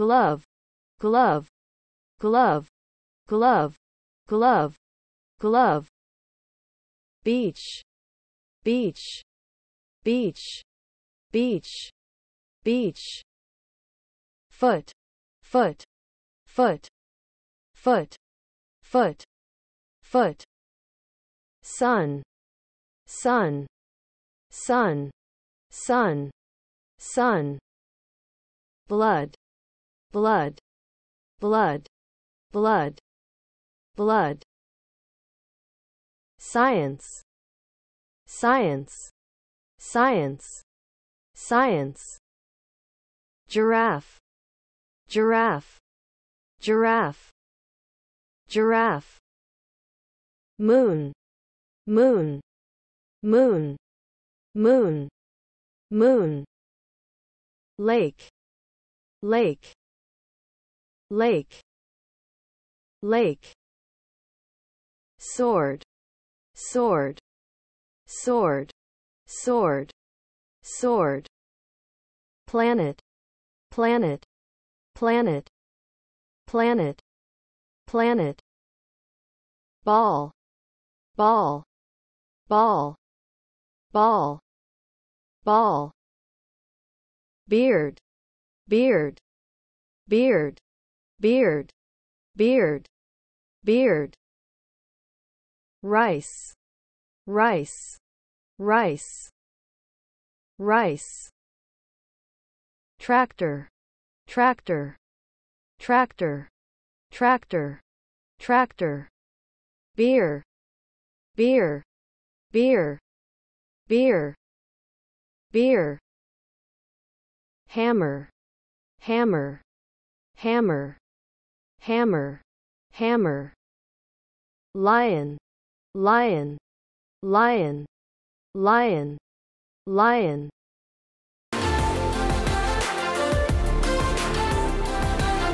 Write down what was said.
glove, glove, glove, glove, glove, glove. Beach, beach, beach, beach, beach. Foot, foot, foot, foot, foot, foot. Sun, sun, sun, sun, sun. Blood, blood, blood, blood, blood. Science, science, science, science. Giraffe, giraffe, giraffe, giraffe. Moon, moon, moon, moon, moon. Lake, lake, lake, lake. Sword, sword, sword, sword, sword. Planet, planet, planet, planet, planet. Ball, ball, ball, ball, ball. Beard, beard, beard, beard, beard, beard. Rice, rice, rice, rice. Tractor, tractor, tractor, tractor, tractor. Beer, beer, beer, beer, beer. Hammer, hammer, hammer, hammer, hammer. Lion, lion, lion, lion, lion.